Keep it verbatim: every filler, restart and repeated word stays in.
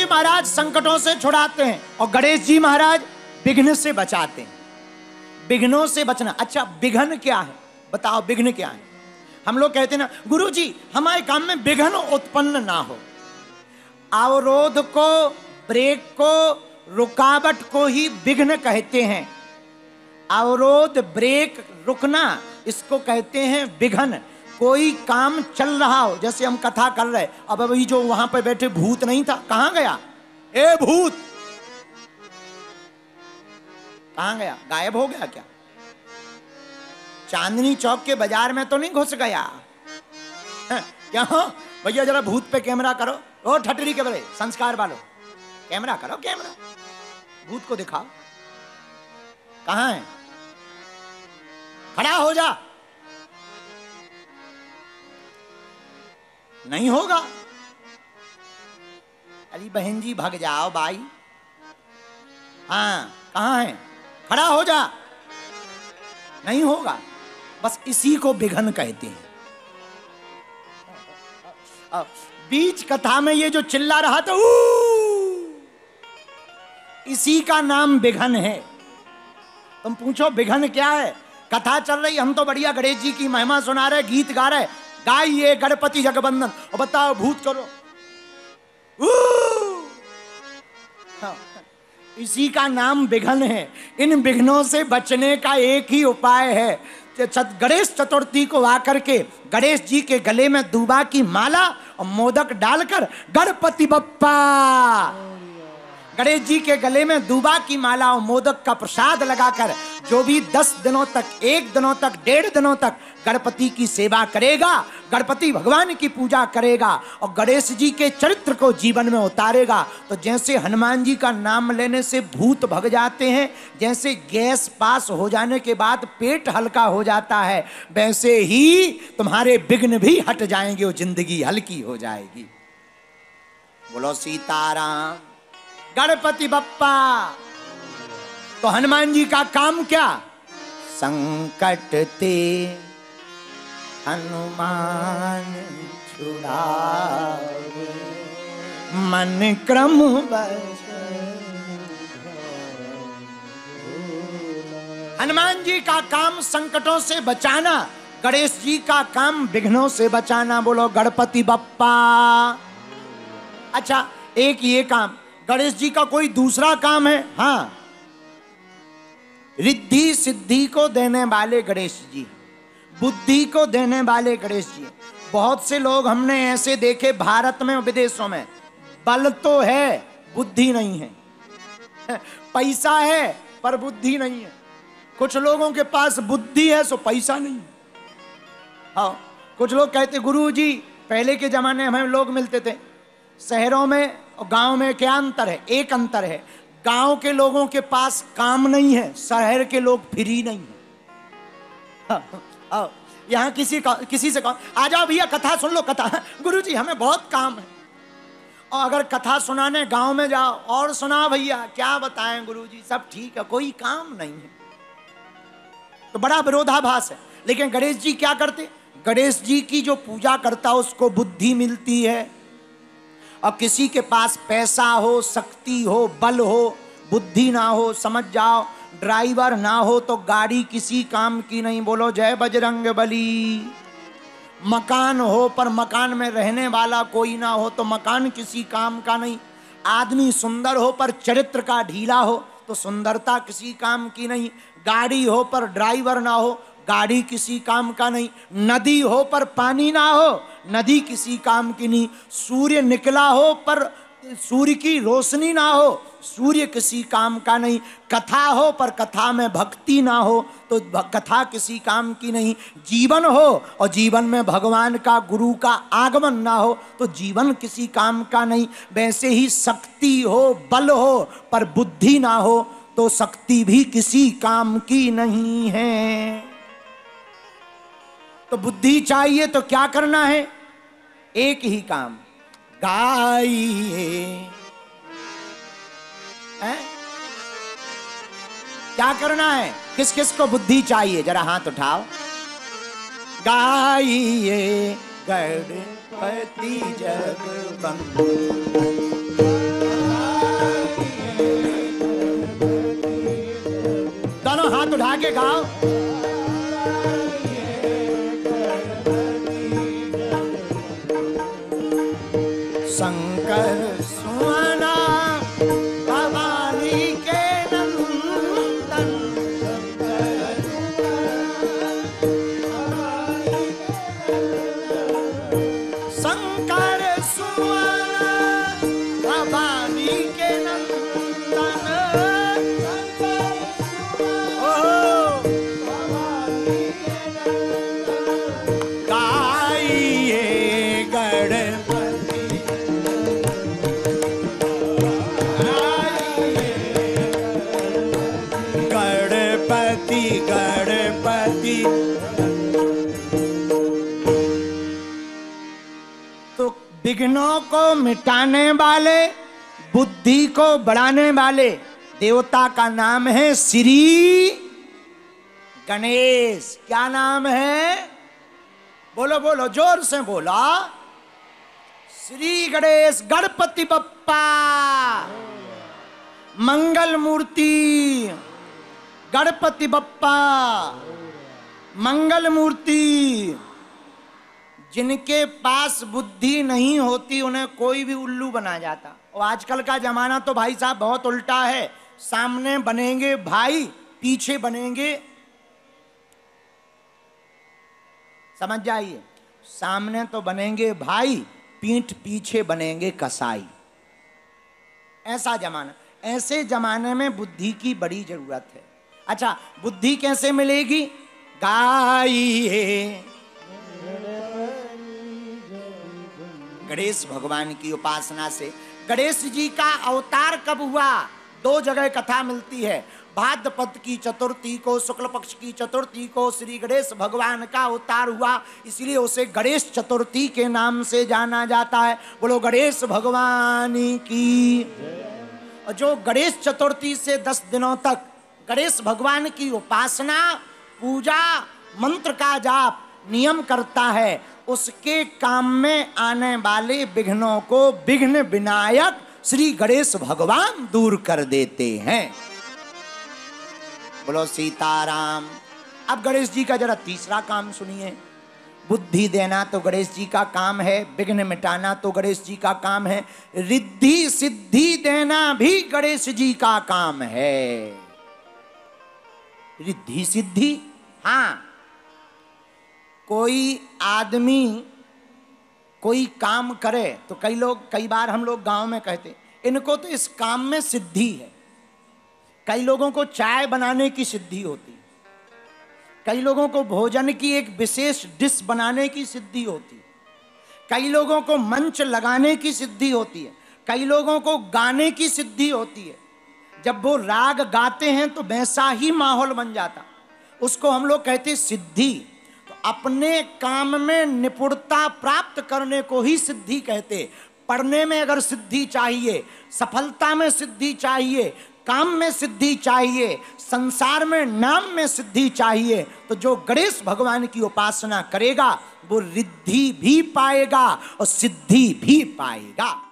जी महाराज संकटों से छुड़ाते हैं और गणेश जी महाराज विघ्न से बचाते हैं। विघ्नों से बचना, अच्छा विघ्न क्या है बताओ, विघ्न क्या है? हम लोग कहते ना गुरु जी हमारे काम में विघ्न उत्पन्न ना हो। अवरोध को, ब्रेक को, रुकावट को ही विघ्न कहते हैं। अवरोध, ब्रेक, रुकना, इसको कहते हैं विघ्न। कोई काम चल रहा हो, जैसे हम कथा कर रहे, अब अभी जो वहां पर बैठे भूत नहीं था, कहां गया? ए भूत कहां गया? गायब हो गया क्या? चांदनी चौक के बाजार में तो नहीं घुस गया क्या? भैया जरा भूत पे कैमरा करो। ओ ठटरी के बड़े संस्कार वालों, कैमरा करो, कैमरा भूत को दिखाओ, कहां है? खड़ा हो जा, नहीं होगा। अरे बहन जी भाग जाओ भाई, हाँ कहाँ है? खड़ा हो जा, नहीं होगा। बस इसी को विघ्न कहते हैं। बीच कथा में ये जो चिल्ला रहा था, इसी का नाम विघ्न है। तुम पूछो विघ्न क्या है? कथा चल रही, हम तो बढ़िया गणेश जी की महिमा सुना रहे, गीत गा रहे, गाइए गणपति जगबंधन, और बताओ भूत करो। हाँ, इसी का नाम विघ्न है। इन विघ्नों से बचने का एक ही उपाय है, गणेश चतुर्थी को आकर के गणेश जी के गले में दूबा की माला और मोदक डालकर गणपति बप्पा, गणेश जी के गले में दूबा की माला और मोदक का प्रसाद लगाकर जो भी दस दिनों तक, एक दिनों तक, डेढ़ दिनों तक गणपति की सेवा करेगा, गणपति भगवान की पूजा करेगा और गणेश जी के चरित्र को जीवन में उतारेगा, तो जैसे हनुमान जी का नाम लेने से भूत भग जाते हैं, जैसे गैस पास हो जाने के बाद पेट हल्का हो जाता है, वैसे ही तुम्हारे विघ्न भी हट जाएंगे और जिंदगी हल्की हो जाएगी। बोलो सीताराम, गणपति बप्पा। तो हनुमान जी का काम क्या? संकट ते हनुमान छुड़ावे, मन क्रम बचावे। हनुमान जी का काम संकटों से बचाना, गणेश जी का काम विघ्नों से बचाना। बोलो गणपति बप्पा। अच्छा, एक ये काम, गणेश जी का कोई दूसरा काम है? हाँ, रिद्धि सिद्धि को देने वाले गणेश जी, बुद्धि को देने वाले गणेश जी। बहुत से लोग हमने ऐसे देखे भारत में, विदेशों में, बल तो है बुद्धि नहीं है, पैसा है पर बुद्धि नहीं है। कुछ लोगों के पास बुद्धि है सो पैसा नहीं है। हाँ, कुछ लोग कहते गुरु जी पहले के जमाने में लोग मिलते थे, शहरों में और गांव में क्या अंतर है? एक अंतर है, गांव के लोगों के पास काम नहीं है, शहर के लोग फ्री नहीं है। हाँ, हाँ, यहाँ किसी का, किसी से कहो आ जाओ भैया कथा सुन लो, कथा गुरु जी हमें बहुत काम है। और अगर कथा सुनाने गांव में जाओ, और सुना भैया, क्या बताएं गुरु जी सब ठीक है, कोई काम नहीं है, तो बड़ा विरोधाभास है। लेकिन गणेश जी क्या करते? गणेश जी की जो पूजा करता उसको बुद्धि मिलती है। और किसी के पास पैसा हो, शक्ति हो, बल हो, बुद्धि ना हो, समझ जाओ, ड्राइवर ना हो तो गाड़ी किसी काम की नहीं। बोलो जय बजरंगबली। मकान हो पर मकान में रहने वाला कोई ना हो तो मकान किसी काम का नहीं। आदमी सुंदर हो पर चरित्र का ढीला हो तो सुंदरता किसी काम की नहीं। गाड़ी हो पर ड्राइवर ना हो, गाड़ी किसी काम का नहीं। नदी हो पर पानी ना हो, नदी किसी काम की नहीं। सूर्य निकला हो पर सूर्य की रोशनी ना हो, सूर्य किसी काम का नहीं। कथा हो पर कथा में भक्ति ना हो तो कथा किसी काम की नहीं। जीवन हो और जीवन में भगवान का, गुरु का आगमन ना हो तो जीवन किसी काम का नहीं। वैसे ही शक्ति हो, बल हो पर बुद्धि ना हो तो शक्ति भी किसी काम की नहीं है। तो बुद्धि चाहिए तो क्या करना है? एक ही काम, गाइए। क्या करना है? किस किस को बुद्धि चाहिए? जरा हाथ उठाओ। गाइए गणपति जगबंधन। से गाओ। शंकर सुहाना भवानी के नंदन, शंकर सुहाना भवानी के नंदन, गणपति। तो विघ्नों को मिटाने वाले, बुद्धि को बढ़ाने वाले देवता का नाम है श्री गणेश। क्या नाम है? बोलो बोलो, जोर से बोला, श्री गणेश। गणपति बप्पा मंगल मूर्ति, गणपति बप्पा मंगल मूर्ति। जिनके पास बुद्धि नहीं होती उन्हें कोई भी उल्लू बना जाता। और आजकल का जमाना तो भाई साहब बहुत उल्टा है। सामने बनेंगे भाई, पीछे बनेंगे, समझ जाइए, सामने तो बनेंगे भाई, पीठ पीछे बनेंगे कसाई। ऐसा जमाना, ऐसे जमाने में बुद्धि की बड़ी जरूरत है। अच्छा, बुद्धि कैसे मिलेगी? गाइए गणेश भगवान की उपासना से। गणेश जी का अवतार कब हुआ? दो जगह कथा मिलती है। भाद्रपद की चतुर्थी को, शुक्ल पक्ष की चतुर्थी को श्री गणेश भगवान का अवतार हुआ, इसलिए उसे गणेश चतुर्थी के नाम से जाना जाता है। बोलो गणेश भगवान की। और जो गणेश चतुर्थी से दस दिनों तक गणेश भगवान की उपासना, पूजा, मंत्र का जाप, नियम करता है, उसके काम में आने वाले विघ्नों को विघ्न विनायक श्री गणेश भगवान दूर कर देते हैं। बोलो सीताराम। अब गणेश जी का जरा तीसरा काम सुनिए। बुद्धि देना तो गणेश जी का काम है, विघ्न मिटाना तो गणेश जी का काम है, रिद्धि सिद्धि देना भी गणेश जी का काम है। रिद्धि सिद्धि, हाँ, कोई आदमी कोई काम करे तो कई लोग, कई बार हम लोग गांव में कहते इनको तो इस काम में सिद्धि है। कई लोगों को चाय बनाने की सिद्धि होती, कई लोगों को भोजन की एक विशेष डिश बनाने की सिद्धि होती, कई लोगों को मंच लगाने की सिद्धि होती है, कई लोगों को गाने की सिद्धि होती है। जब वो राग गाते हैं तो वैसा ही माहौल बन जाता, उसको हम लोग कहते सिद्धि। तो अपने काम में निपुणता प्राप्त करने को ही सिद्धि कहते। पढ़ने में अगर सिद्धि चाहिए, सफलता में सिद्धि चाहिए, काम में सिद्धि चाहिए, संसार में नाम में सिद्धि चाहिए, तो जो गणेश भगवान की उपासना करेगा वो रिद्धि भी पाएगा और सिद्धि भी पाएगा।